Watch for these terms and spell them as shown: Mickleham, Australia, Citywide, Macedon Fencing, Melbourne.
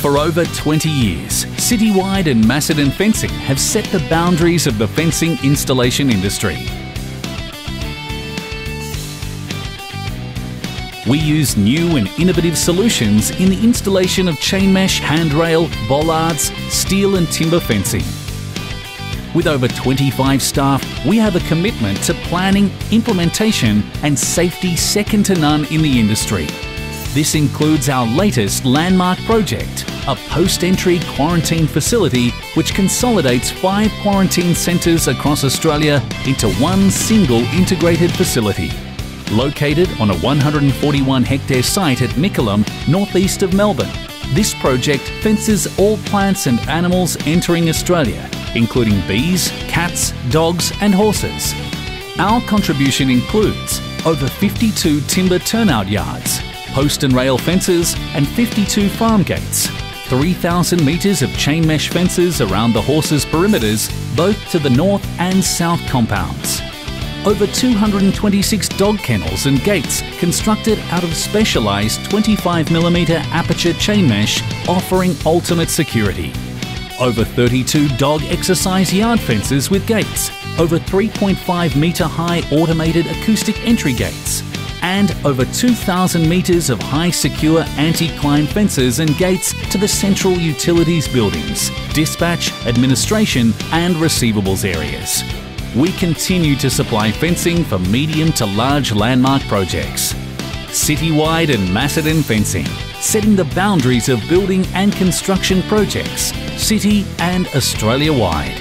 For over 20 years, Citywide and Macedon Fencing have set the boundaries of the fencing installation industry. We use new and innovative solutions in the installation of chain mesh, handrail, bollards, steel and timber fencing. With over 25 staff, we have a commitment to planning, implementation and safety second to none in the industry. This includes our latest landmark project, a post-entry quarantine facility which consolidates 5 quarantine centres across Australia into one single integrated facility. Located on a 141-hectare site at Mickleham, northeast of Melbourne, this project fences all plants and animals entering Australia, including bees, cats, dogs and horses. Our contribution includes over 52 timber turnout yards, post and rail fences and 52 farm gates, 3,000 metres of chain mesh fences around the horses' perimeters, both to the north and south compounds. Over 226 dog kennels and gates constructed out of specialised 25mm aperture chain mesh, offering ultimate security. Over 32 dog exercise yard fences with gates, over 3.5-metre high automated acoustic entry gates, and over 2,000 metres of high-secure anti-climb fences and gates to the central utilities buildings, dispatch, administration and receivables areas. We continue to supply fencing for medium to large landmark projects. Citywide and Macedon Fencing, setting the boundaries of building and construction projects, city and Australia-wide.